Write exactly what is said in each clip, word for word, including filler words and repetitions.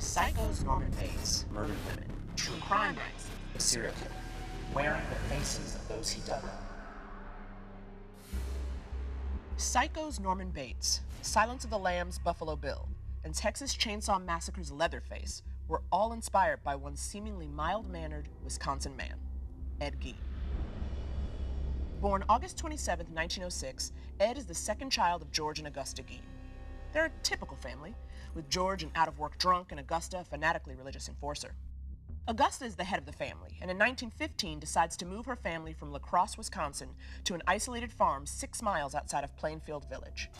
Psycho's Norman Bates murdered women. True crime writes a serial killer, wearing the faces of those he dug up. Psycho's Norman Bates, Silence of the Lambs' Buffalo Bill, and Texas Chainsaw Massacre's Leatherface were all inspired by one seemingly mild-mannered Wisconsin man, Ed Gein. Born August twenty-seventh, nineteen oh six, Ed is the second child of George and Augusta Gein. They're a typical family, with George an out-of-work drunk and Augusta a fanatically religious enforcer. Augusta is the head of the family, and in nineteen fifteen decides to move her family from La Crosse, Wisconsin, to an isolated farm six miles outside of Plainfield Village.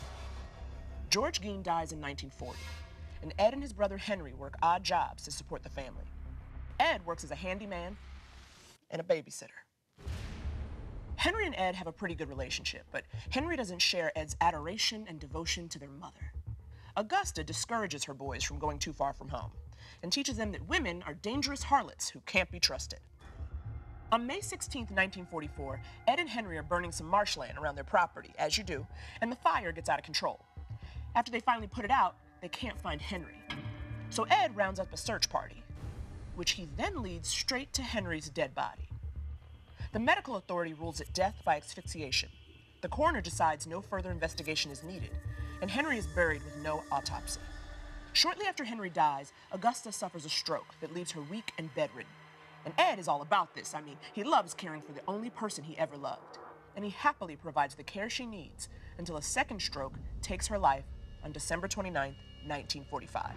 George Gein dies in nineteen forty, and Ed and his brother Henry work odd jobs to support the family. Ed works as a handyman and a babysitter. Henry and Ed have a pretty good relationship, but Henry doesn't share Ed's adoration and devotion to their mother. Augusta discourages her boys from going too far from home and teaches them that women are dangerous harlots who can't be trusted. On May sixteenth, nineteen forty-four, Ed and Henry are burning some marshland around their property, as you do, and the fire gets out of control. After they finally put it out, they can't find Henry. So Ed rounds up a search party, which he then leads straight to Henry's dead body. The medical authority rules it death by asphyxiation. The coroner decides no further investigation is needed, and Henry is buried with no autopsy. Shortly after Henry dies, Augusta suffers a stroke that leaves her weak and bedridden. And Ed is all about this. I mean, he loves caring for the only person he ever loved. And he happily provides the care she needs until a second stroke takes her life on December twenty-ninth, nineteen forty-five.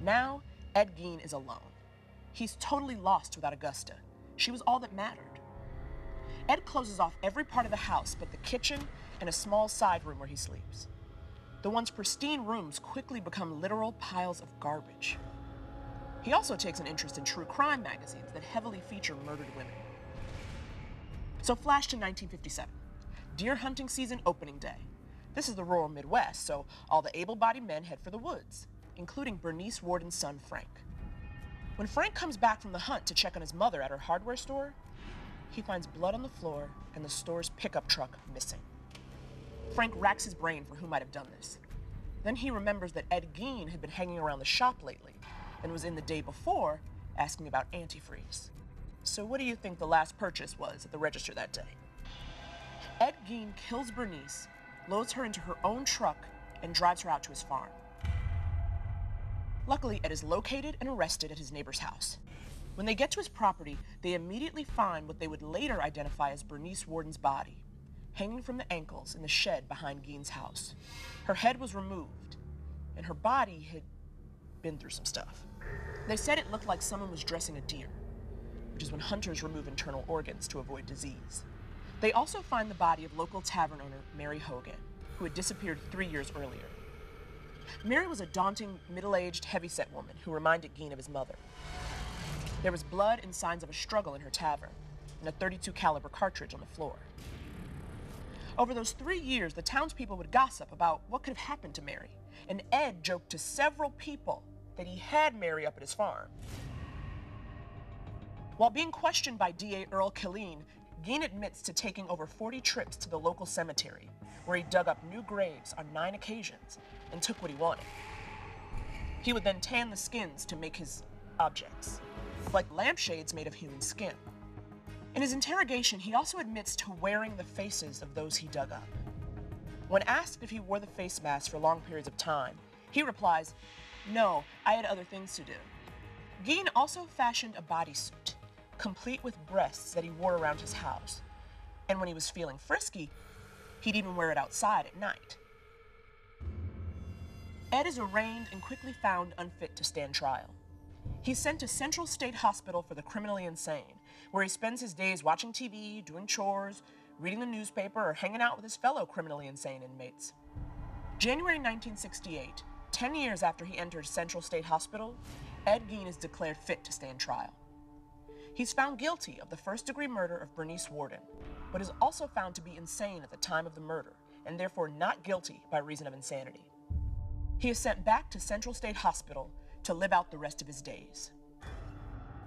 Now, Ed Gein is alone. He's totally lost without Augusta. She was all that mattered. Ed closes off every part of the house but the kitchen and a small side room where he sleeps. The once pristine rooms quickly become literal piles of garbage. He also takes an interest in true crime magazines that heavily feature murdered women. So flash to nineteen fifty-seven, deer hunting season opening day. This is the rural Midwest, so all the able-bodied men head for the woods, including Bernice Warden's son, Frank. When Frank comes back from the hunt to check on his mother at her hardware store, he finds blood on the floor and the store's pickup truck missing. Frank racks his brain for who might have done this. Then he remembers that Ed Gein had been hanging around the shop lately and was in the day before asking about antifreeze. So what do you think the last purchase was at the register that day? Ed Gein kills Bernice, loads her into her own truck, and drives her out to his farm. Luckily, Ed is located and arrested at his neighbor's house. When they get to his property, they immediately find what they would later identify as Bernice Warden's body, hanging from the ankles in the shed behind Gein's house. Her head was removed, and her body had been through some stuff. They said it looked like someone was dressing a deer, which is when hunters remove internal organs to avoid disease. They also find the body of local tavern owner Mary Hogan, who had disappeared three years earlier. Mary was a daunting, middle-aged, heavyset woman who reminded Gein of his mother. There was blood and signs of a struggle in her tavern, and a thirty-two caliber cartridge on the floor. Over those three years, the townspeople would gossip about what could have happened to Mary, and Ed joked to several people that he had Mary up at his farm. While being questioned by D A Earl Killeen, Gein admits to taking over forty trips to the local cemetery, where he dug up new graves on nine occasions and took what he wanted. He would then tan the skins to make his objects, like lampshades made of human skin. In his interrogation, he also admits to wearing the faces of those he dug up. When asked if he wore the face mask for long periods of time, he replies, "No, I had other things to do." Gein also fashioned a bodysuit, complete with breasts, that he wore around his house. And when he was feeling frisky, he'd even wear it outside at night. Ed is arraigned and quickly found unfit to stand trial. He's sent to Central State Hospital for the Criminally Insane, where he spends his days watching T V, doing chores, reading the newspaper, or hanging out with his fellow criminally insane inmates. January nineteen sixty-eight, ten years after he entered Central State Hospital, Ed Gein is declared fit to stand trial. He's found guilty of the first-degree murder of Bernice Worden, but is also found to be insane at the time of the murder, and therefore not guilty by reason of insanity. He is sent back to Central State Hospital to live out the rest of his days.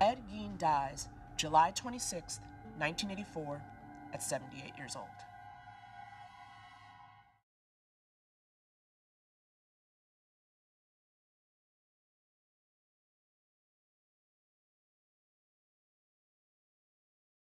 Ed Gein dies July twenty-sixth, nineteen eighty-four, at seventy-eight years old.